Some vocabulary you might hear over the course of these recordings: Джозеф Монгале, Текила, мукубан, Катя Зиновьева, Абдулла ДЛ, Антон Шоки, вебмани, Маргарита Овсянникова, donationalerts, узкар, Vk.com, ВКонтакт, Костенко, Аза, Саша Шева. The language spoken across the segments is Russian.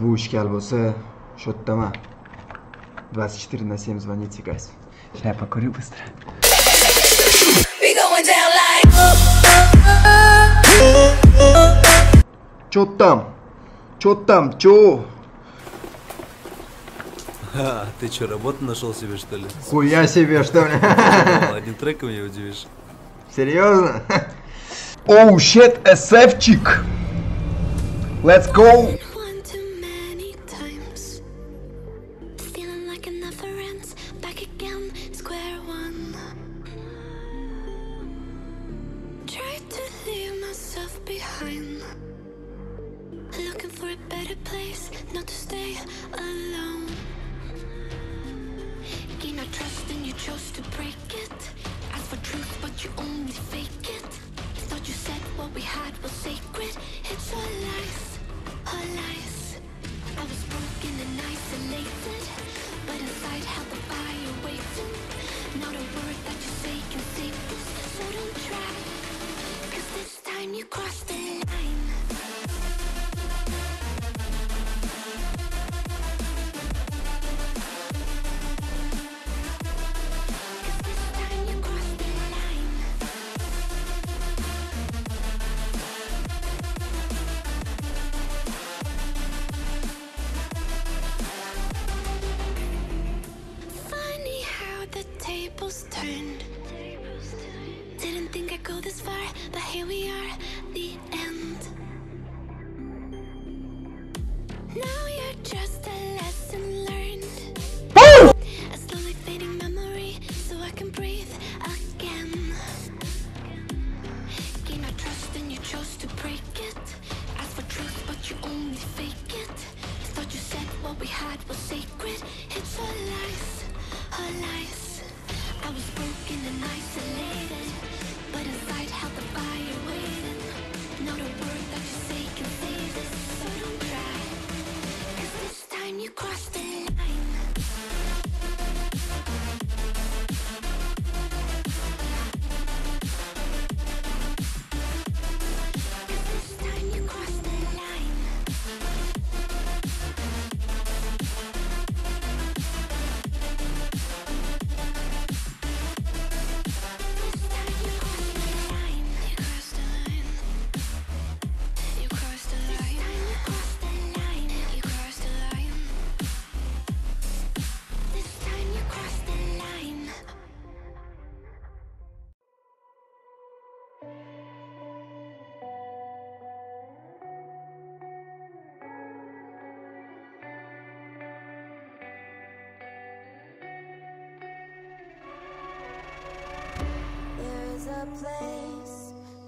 bu ishkal bo'lsa, shu yerdaman. 24/7 звоните, guys. Сейчас я покурю быстро. Чё там? Чё там? Чё? Ха, ты чё, работу нашел себе, что ли? Хуя себе, что ли? Одним треком меня удивишь. Серьезно? Оу, щет, эсэфчик! Let's go! Place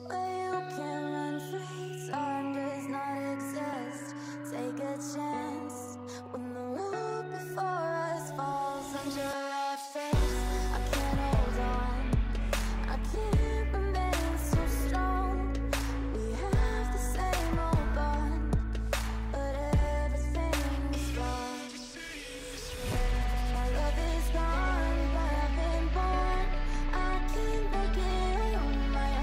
where you can run free, time does not exist. Take a chance when the road before us falls under our face. I can't hold on, I can't remain so strong. We have the same old bond, but everything's wrong. My love is gone, but I've been born. I can't break it. My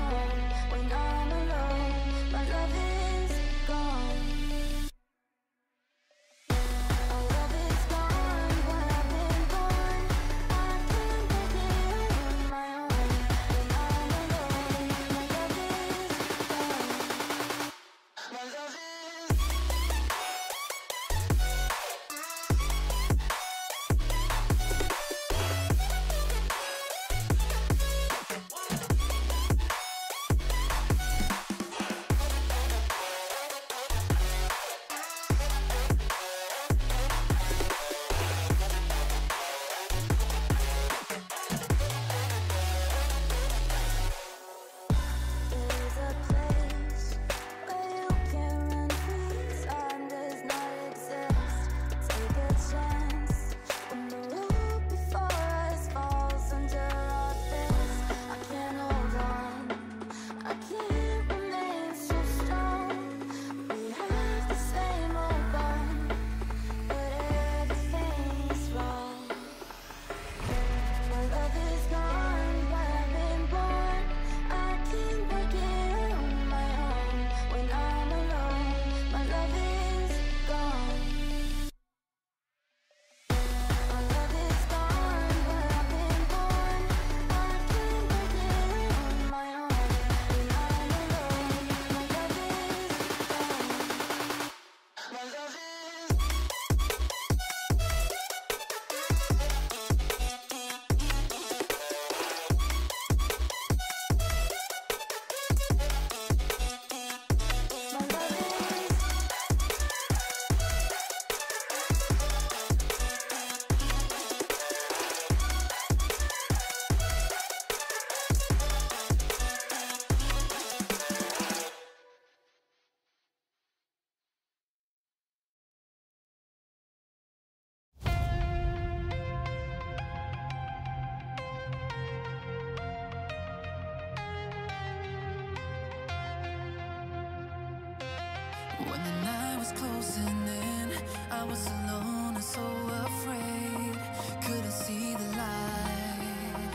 When the night was closing in, I was alone and so afraid. Couldn't see the light.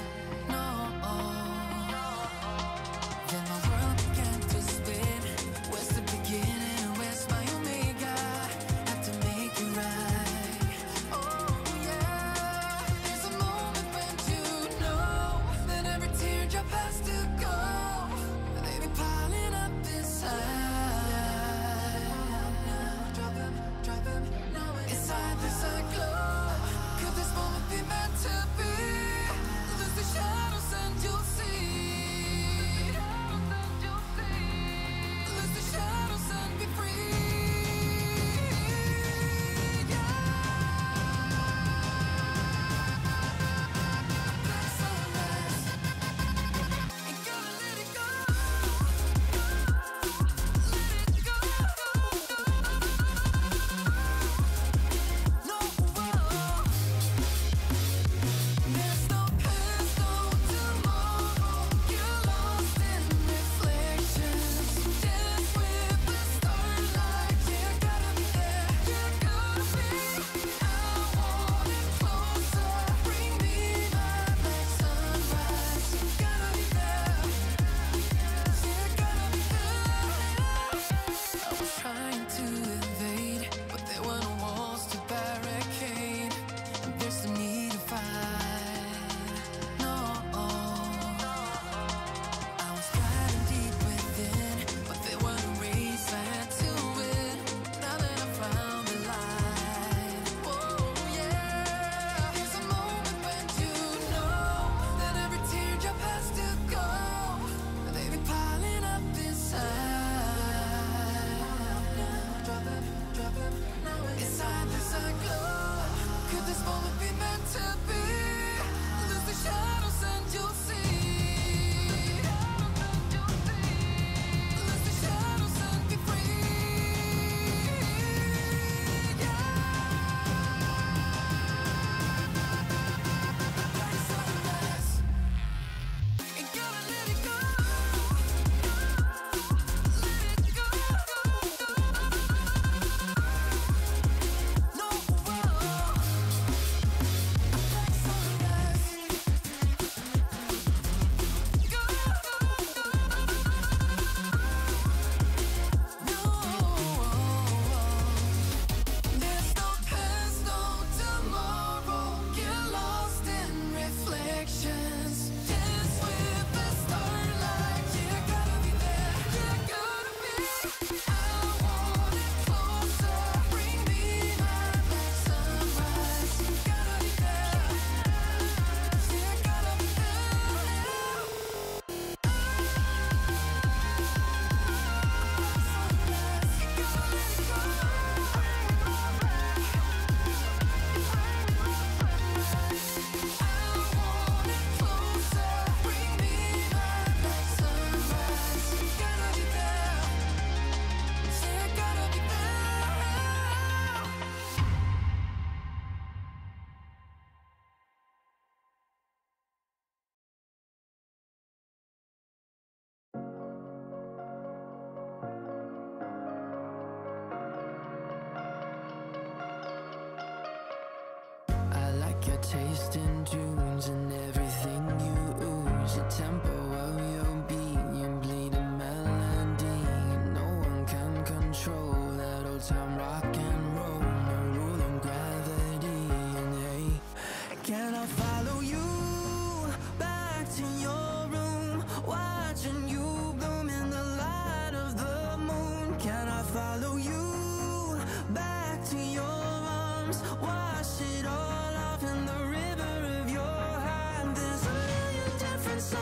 No. Then my world began to spin. Where's the beginning? Where's my omega? Have to make it right. Oh yeah. There's a moment when you know that every teardrop has to go. They be piling up inside.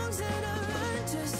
Songs that I've learned to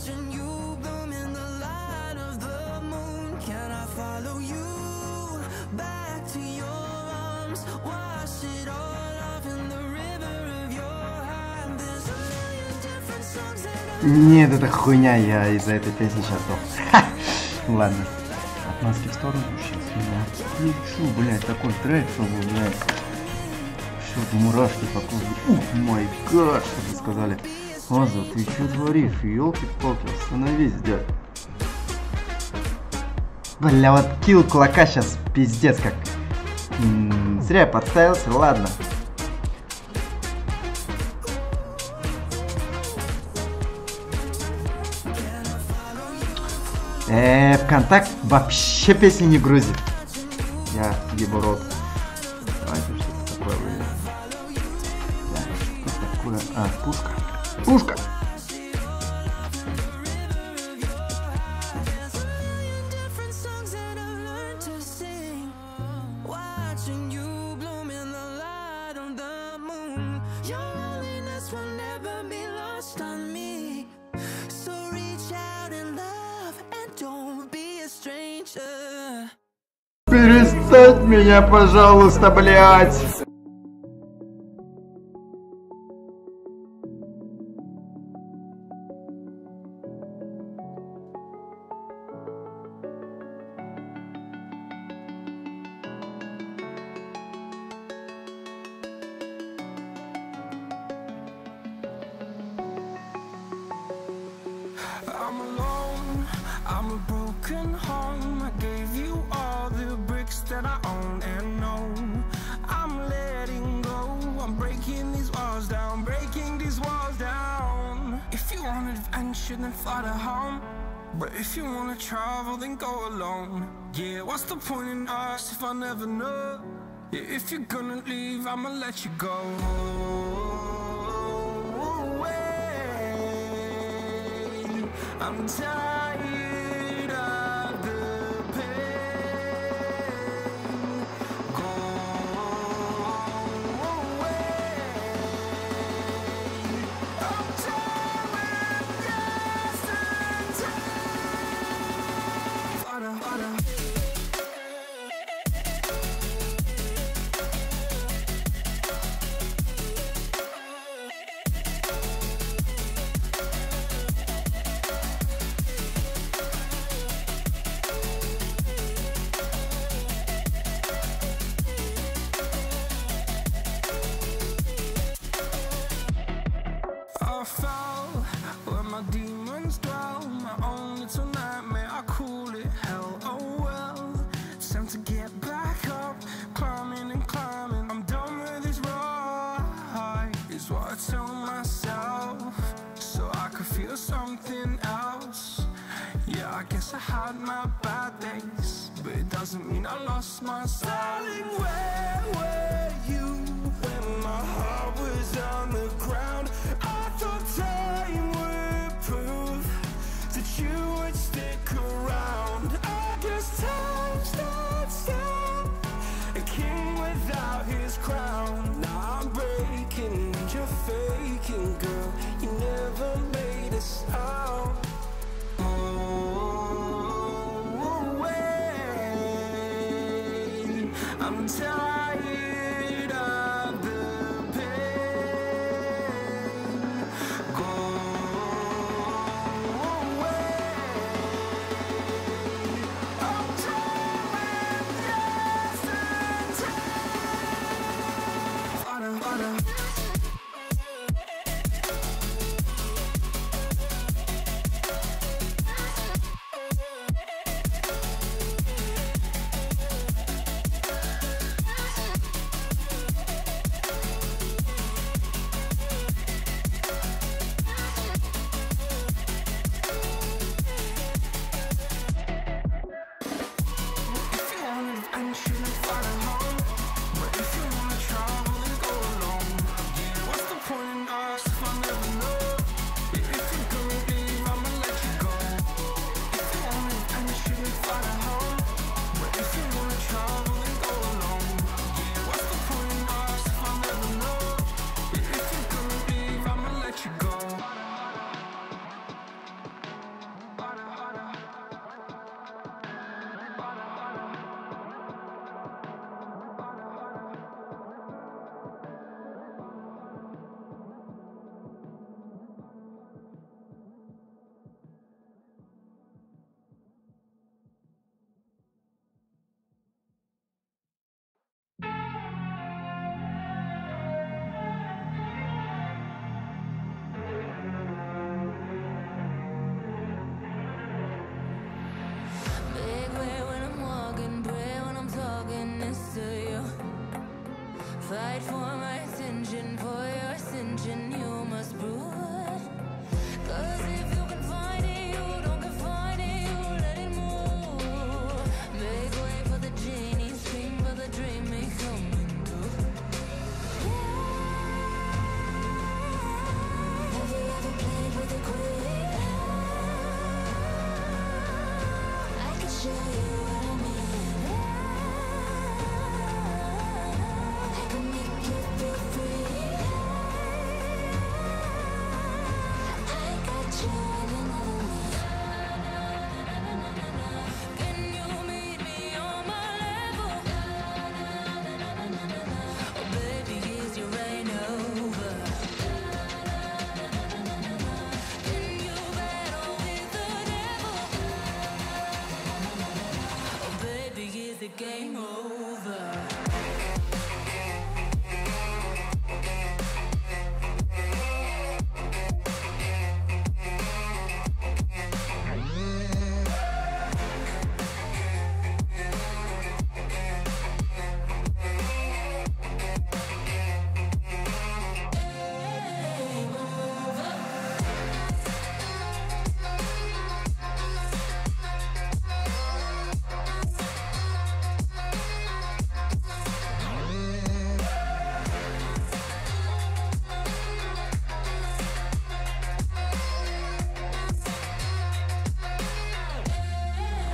Watching you bloom in the light of the moon. Can I follow you back to your arms? Wash it all off in the river of your heart. There's a million different songs that I... Нет, это хуйня, я из-за этой песни сейчас дох. Ладно. От маски в сторону сейчас. Ну чё, блядь, такой трек, блядь. Что-то мурашки по коже. Ух, май гад, что-то сказали. Аза, ты чё творишь? Ёлки-палки, остановись, дядь. Бля, вот килл кулака сейчас пиздец как. Зря я подставился, ладно. ВКонтакт вообще песни не грузит. Я ебу рот. Давайте, что-то такое выберем. Что такое? А, пушка. Пушка! Перестань меня, пожалуйста, блять! I'm alone, I'm a broken home. I gave you all the bricks that I own and know. I'm letting go, I'm breaking these walls down, breaking these walls down. If you want adventure, then fly to home. But if you want to travel, then go alone. Yeah, what's the point in us if I never know? Yeah, if you're gonna leave, I'ma let you go. I'm tired of the pain. Go away. I'm tired of this and time. Harder, harder. I fell where my demons dwell. My own little nightmare, I call it hell. Oh well, it's time to get back up. Climbing and climbing, I'm done with this ride, is what I tell myself, so I could feel something else. Yeah, I guess I had my bad days, but it doesn't mean I lost my style. Where were you when my heart was on the ground? Time would prove that you would stick around. I guess time starts out, a king without his crown. Now I'm breaking, you're faking, girl. You never made a sound. Oh, wait, I'm tired.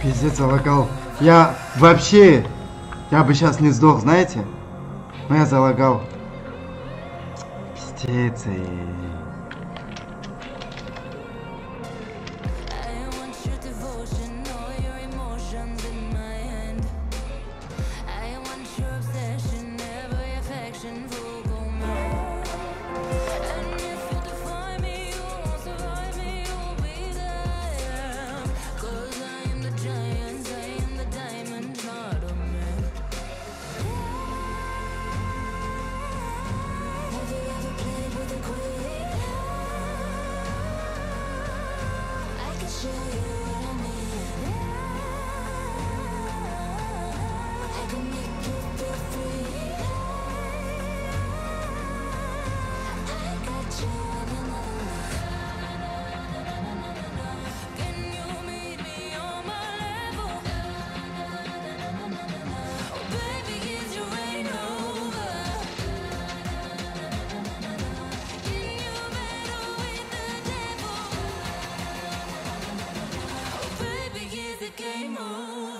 Пиздец, залагал. Я бы сейчас не сдох, знаете? Но я залагал. Пиздец. Game over.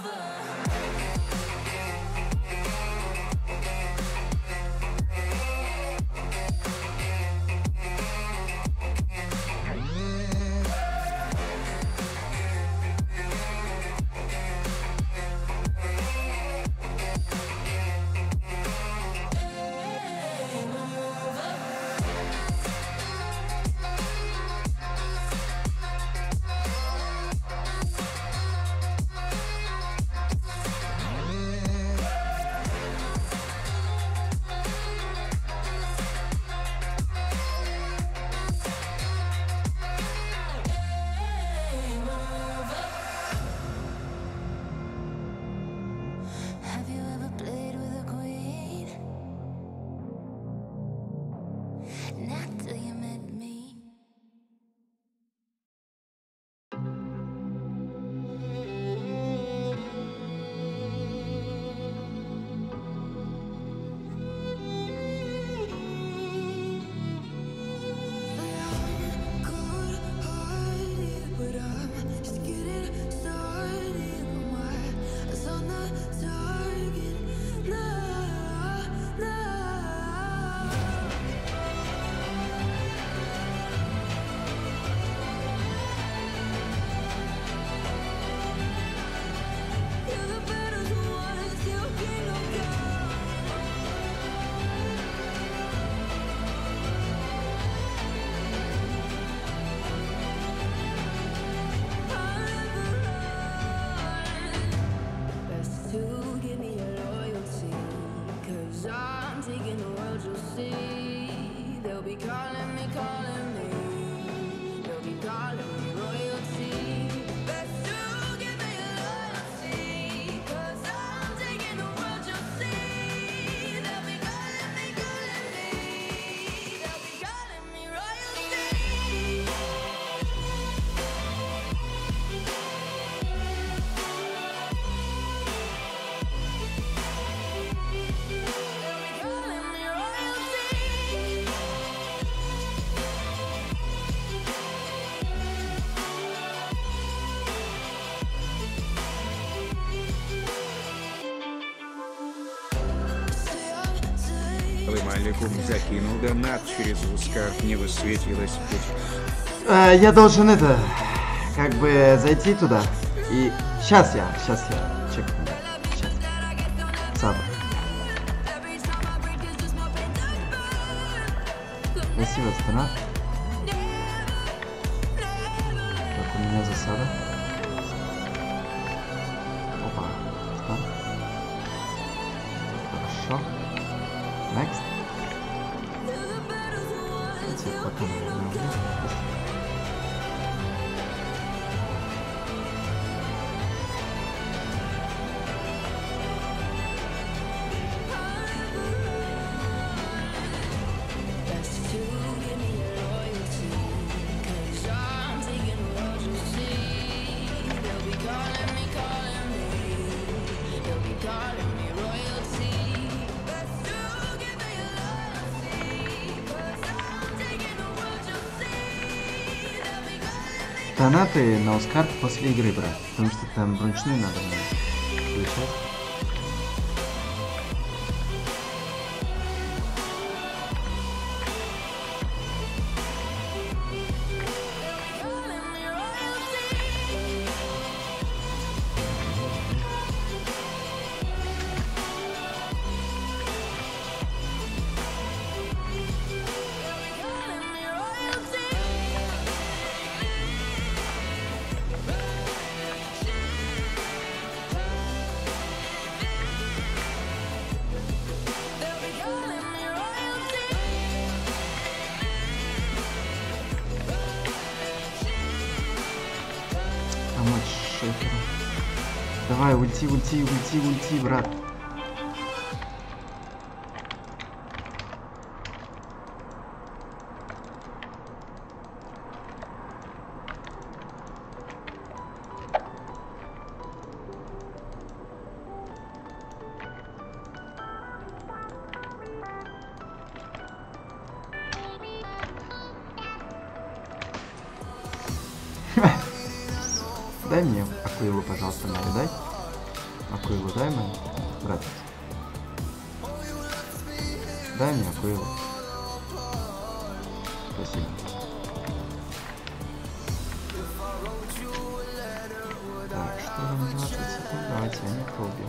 Маликум закинул донат через узкар, не высветилось. Я должен это, как бы, зайти туда. И сейчас я чекну. Сейчас. Сам. Красивая страна. Так, у меня засада. Опа. Там. Хорошо. Next. Хотя потом донаты на Оскар после игры, брат, потому что там вручную надо будет. Давай, ульти, брат. Дай мне акуилу, пожалуйста, Мари, дай. Акуилу дай мне, брат. Дай мне акуилу. Спасибо. Так, что там 20 секунд? Давайте, я не пробью.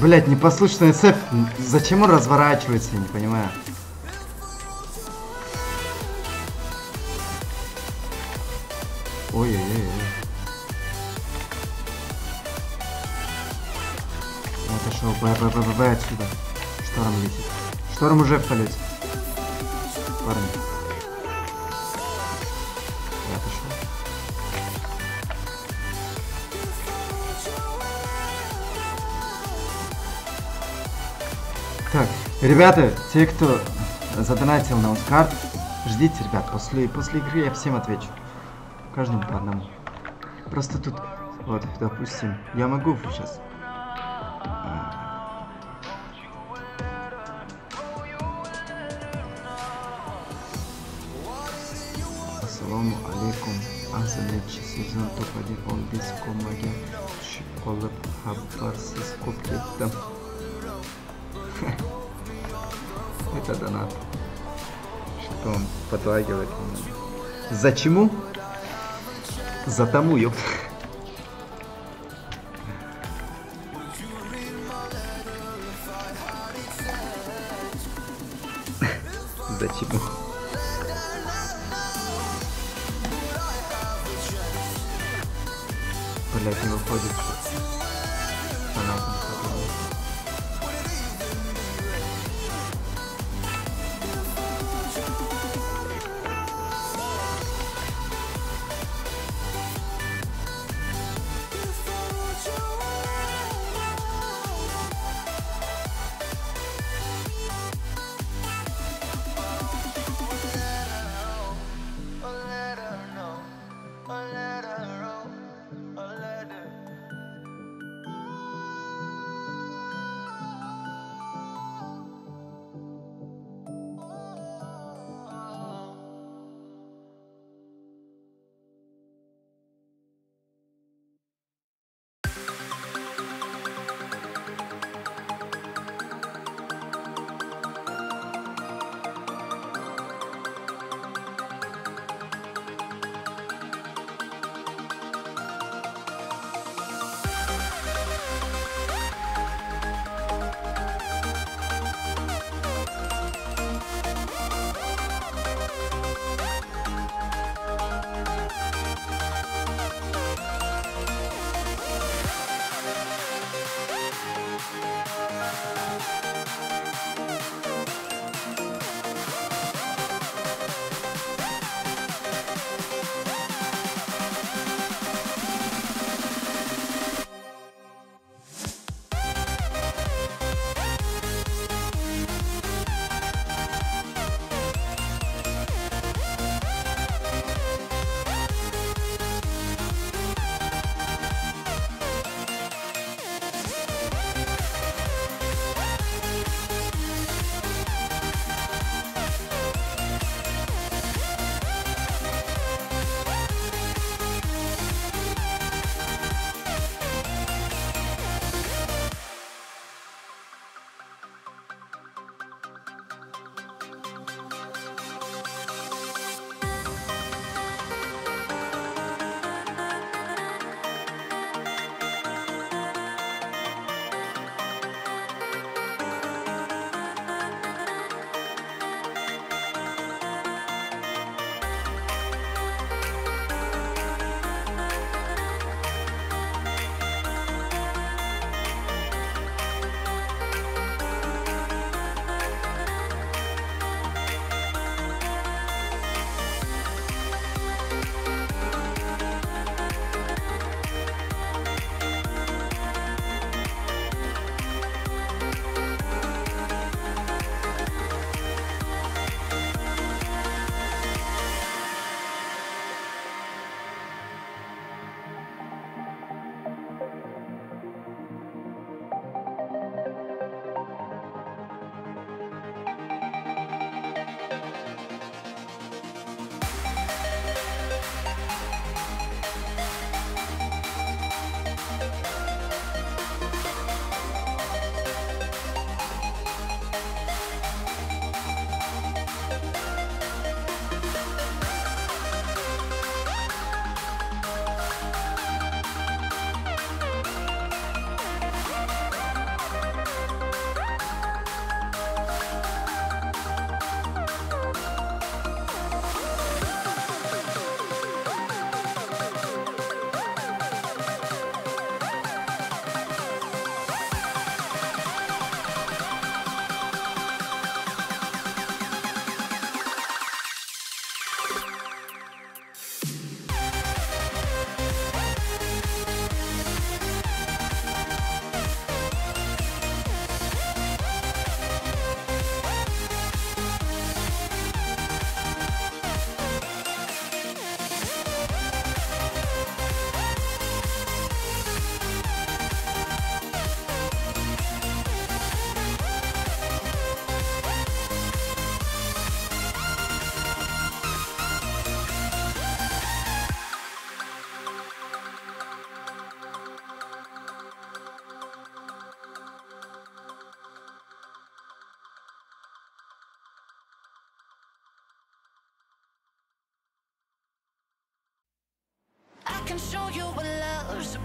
Блять, непослушная цепь. Зачем он разворачивается, я не понимаю. Ой-ой-ой. Я пошел, б отсюда. Шторм летит. Шторм уже в полете. Парни. Я пошел. Так, ребята, те, кто задонатил на Оскар, ждите, ребят, после игры я всем отвечу. Каждому по одному. Просто тут, вот, допустим, я могу сейчас. Ассаламу алейкум. Аза лечи сезон топ-1. Он без комаги. Шиколып хабарсыз көп кеттім. Это донат. Что он подлагивает меня. Зачему? За тому, ёпт. Зачем? Блять, не выходит.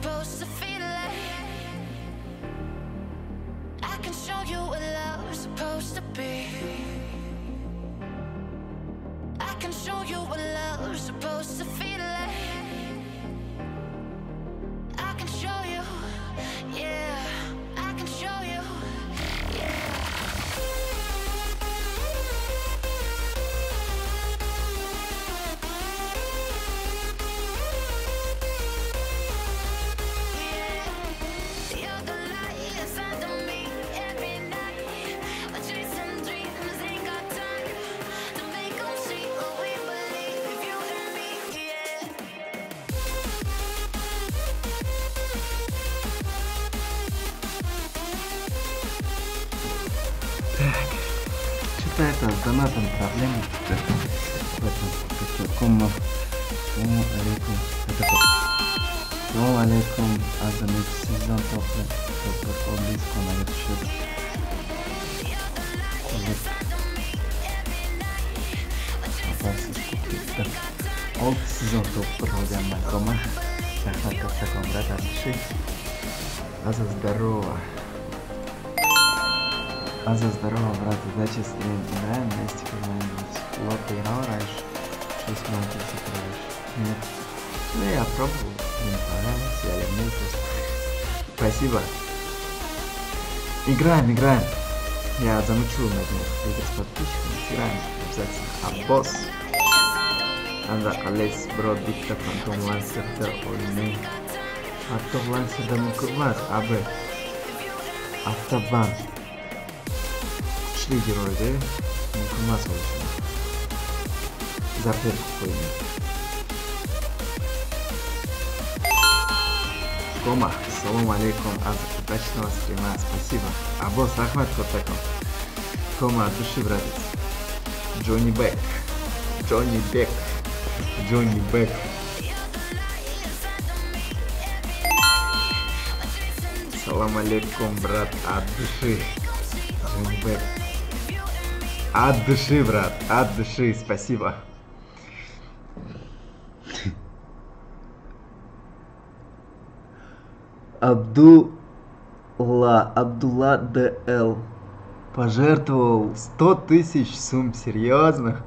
supposed to feel it. I can show you what love's supposed to be. I can show you what love's supposed to feel it. I can show you, yeah. I can show you, yeah. Это с донатом проблемы в этом Vk.com. Алейкум, Аза сезон только только близко на этот счет. Сезон только проблемы Vk.com. Шахматка в таком брата решить. Аза здорово. Аза, здорово, брат, удачи, если тебе нравится, если тебе нравится, лапы и наурашь, если много ты закрываешь. Нет. Ну, я пробовал, мне понравилось, я люблю просто. Спасибо. Играем, играем. Я замучу на этом игре с подписчиками, играем обязательно. А босс. Аза, Алекс, бро, Vk.com, лансерда, ой, Автобан, лансерда, мукубан, абэ. Автобан. Герой, да? Ну, масло еще. Запрет какой-нибудь. Кома, салам алейкум, Аза, удачного стрима, спасибо. А босс, рахмат котаком. Кома, от души, братец. Джонни Бэк. Джонни Бэк. Джонни Бэк. Салам алейкум, брат, от души. Джонни Бэк. От души, брат, от души, спасибо. Абдулла ДЛ пожертвовал 100 000 сумм, серьезно?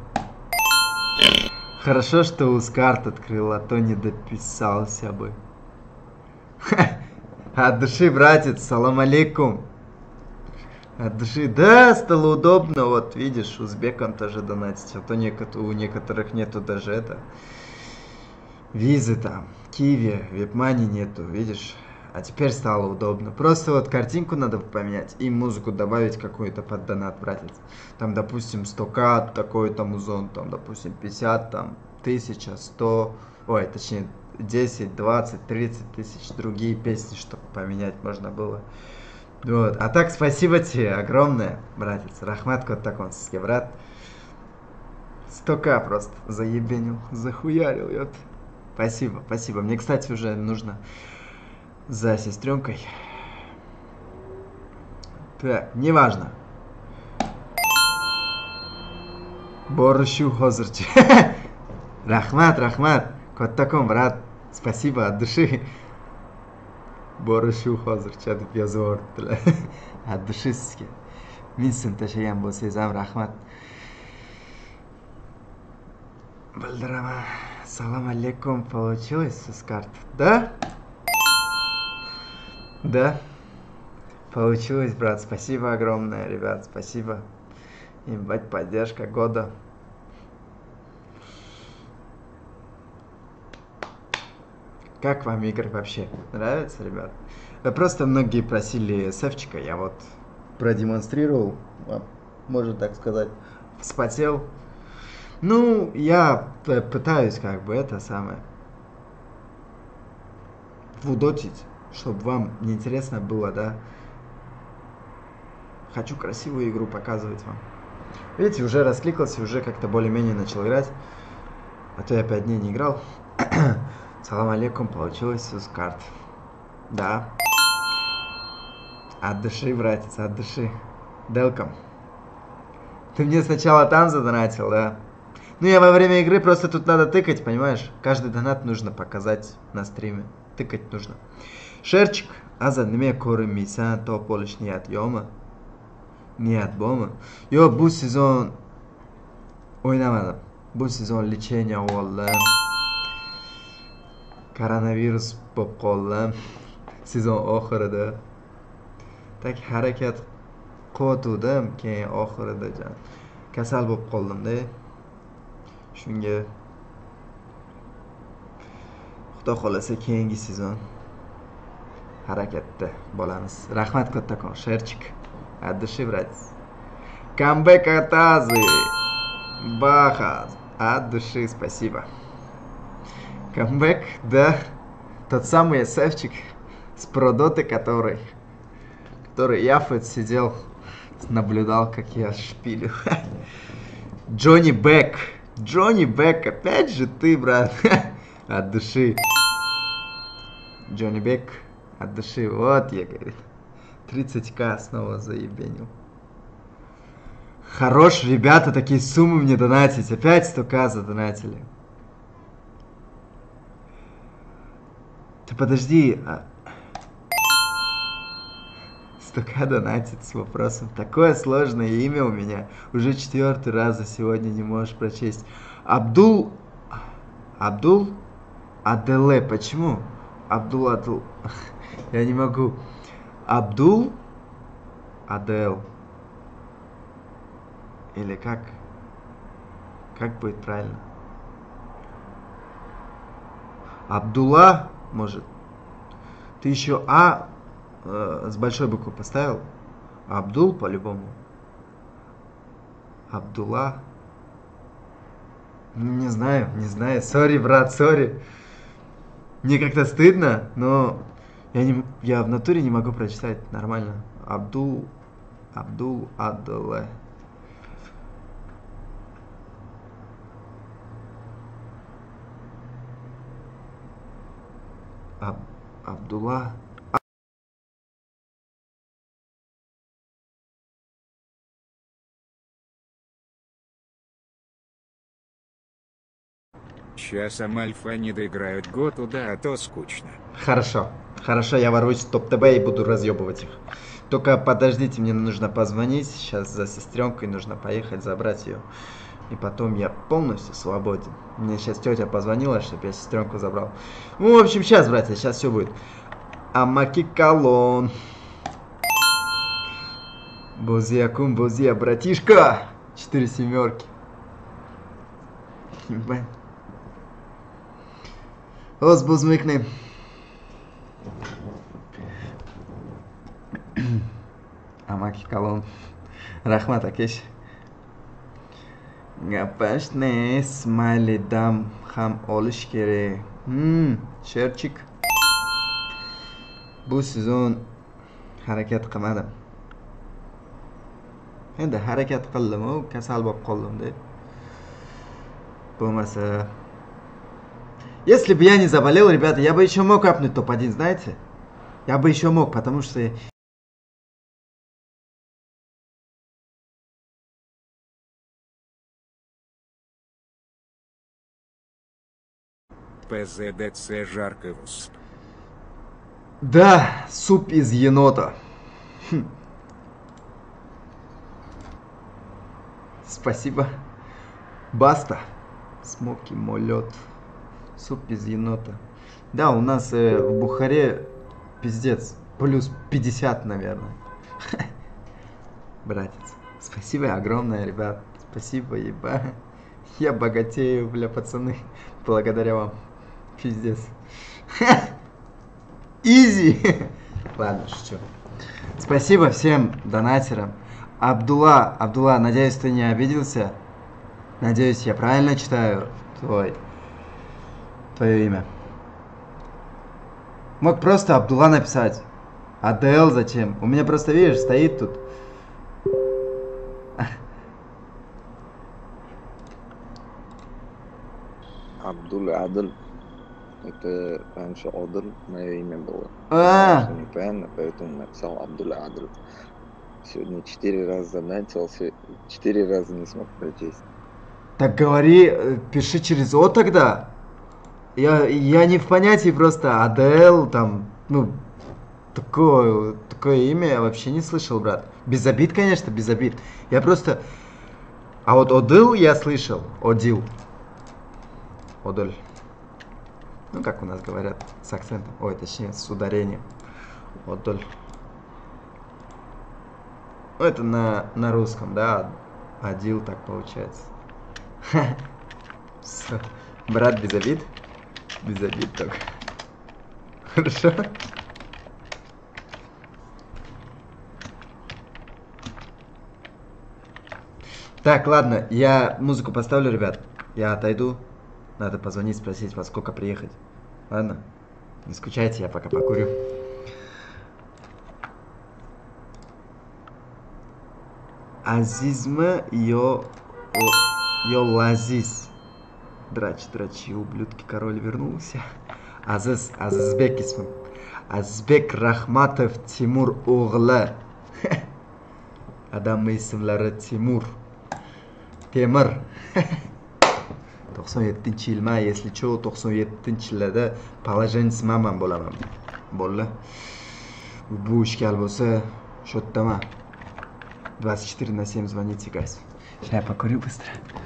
Хорошо, что Ускарт открыл, а то не дописался бы. От души, братец, салам алейкум. От души, да, стало удобно, вот видишь, узбекам тоже донатить, а то у некоторых нету даже это, визы там, киви, вебмани нету, видишь, а теперь стало удобно, просто вот картинку надо поменять и музыку добавить какую-то под донат, братец, там, допустим, 100 000, такой там узон, там, допустим, 50, там, 1000, 100, ой, точнее, 10, 20, 30 000, другие песни, чтобы поменять можно было. Вот. А так, спасибо тебе огромное, братец. Рахмат Коттаконский, брат. 100 000 просто заебенил, захуярил. Вот. Спасибо, спасибо. Мне, кстати, уже нужно за сестренкой. Так, неважно. Борщу хозерчи. Рахмат, рахмат. Коттакон, брат. Спасибо от души. Борщу хозерчи деп язор дила. От души сизге. Мин син ташаган бўлсангиз, рахмат. Билдираман. Салам алейкум, получилось с карты? Да? Да. Получилось, брат. Спасибо огромное, ребят. Спасибо. Имбать, поддержка года. Как вам игры вообще? Нравится, ребят? Да просто многие просили сэфчика, я вот продемонстрировал, можно так сказать, вспотел. Ну, я пытаюсь как бы это самое вудотить, чтобы вам неинтересно было, да? Хочу красивую игру показывать вам. Видите, уже раскликался, уже как-то более-менее начал играть, а то я 5 дней не играл. Салам алейкум, получилось с карт. Да. От души, братец, от души. Делком. Ты мне сначала там задонатил, да? Ну я во время игры просто тут надо тыкать, понимаешь? Каждый донат нужно показать на стриме. тыкать нужно. Sherchik, Аза, nima ko'rinmaysan, top olish niyati yo'qmi? Niyat bormi? Yo'q, bu sezon o'ynamadim. Bu sezon lecheniya oldim. Koronavirus bo'lib qoldim. Sezon oxirida tak harakat qotuvdim, keyin oxirida kasal bo'lib qoldim-da. Shunga Xudo xolasa keyingi sezon harakatda bo'lamiz. Rahmat Vk.com, Sherchik. От души, братец. Камбэк от Азы. Баха. От души, спасибо. Камбэк, да. Тот самый эсэфчик с продоты, который Яфет сидел, наблюдал, как я шпилю. Джонни Бэк. Джонни Бэк, опять же ты, брат. От души. Джонни Бэк, от души. Вот я, говорит. 30к снова заебенил. Хорош, ребята, такие суммы мне донатить. Опять 100к задонатили. Ты подожди. 100к донатить с вопросом. Такое сложное имя у меня. Уже 4-й раз за сегодня не можешь прочесть. Абдул Аделе. Почему? Абдул. Я не могу. Абдул Адел. Или как? Как будет правильно? Абдулла, может. Ты еще А с большой буквы поставил? Абдул по-любому. Абдулла. Не знаю. Сори, брат, сори. Мне как-то стыдно, но... Я в натуре не могу прочитать нормально. Абдул Адале. Абдулла. Сейчас Амальфа не доиграют год туда, а то скучно. Хорошо, я ворвусь в топ-ТБ и буду разъебывать их. Только подождите, мне нужно позвонить. Сейчас за сестренкой нужно поехать забрать ее. И потом я полностью свободен. Мне сейчас тетя позвонила, чтобы я сестренку забрал. Ну, в общем, сейчас, братья, сейчас все будет. Амакикалон. Бузиакум, бузия, братишка. 4 семерки. Ебать. Ос бузмыкны. Амакикалон. Рахмат Акеш. Гапашне смайли дам хам олишкере. Sherchik. Bu sezon harakat qilmadim. Endi harakat qildim-u, kasal bo'lib qoldim-da. Bo'lmasa если бы я не заболел, ребята, я бы еще мог апнуть топ-1, знаете? Я бы еще мог, потому что... ПЗДЦ жаркий суп. Да, суп из енота. Спасибо. Баста. Смоки молет. Суп из енота. Да, у нас в Бухаре пиздец. Плюс 50, наверное. Братец. Спасибо огромное, ребят. Спасибо, еба. Я богатею, бля, пацаны. Благодаря вам. Пиздец. Изи. Ладно, шучу. Спасибо всем донатерам. Абдулла, надеюсь, ты не обиделся. Надеюсь, я правильно читаю твое имя. Мог просто Абдулла написать. АДЛ зачем? У меня просто, видишь, стоит тут. Абдул Адл. Это раньше Одл, мое имя было. Неправильно, поэтому написал Абдул Адл. Сегодня 4 раза занятился, 4 раза не смог прочесть. Так говори, пиши через О тогда. Я не в понятии просто АДЛ, там, ну, такое имя я вообще не слышал, брат. Без обид, конечно, без обид. Я просто... А вот ОДЛ я слышал. ОДИЛ. ОДЛ. Ну, как у нас говорят, с акцентом. Ой, точнее, с ударением. ОДЛ. Ну, это на русском, да. ОДИЛ так получается. Брат, без обид. Без обид только. Хорошо? Так, ладно, я музыку поставлю, ребят. Я отойду. Надо позвонить, спросить, во сколько приехать. Ладно? Не скучайте, я пока покурю. Азизма Йолазиз. Драчи, ублюдки, король вернулся. Азизбекисман. Азбек Рахматов Тимур Угла. Адам Исмлара Тимур. Temir 97-yilman, если что, 97-yillarda polajensman man bo'laman. Bo'ldi. Bu ishkal bo'lsa, shu yerdaman. 24/7 звоните, guys. Сейчас я покурю быстро.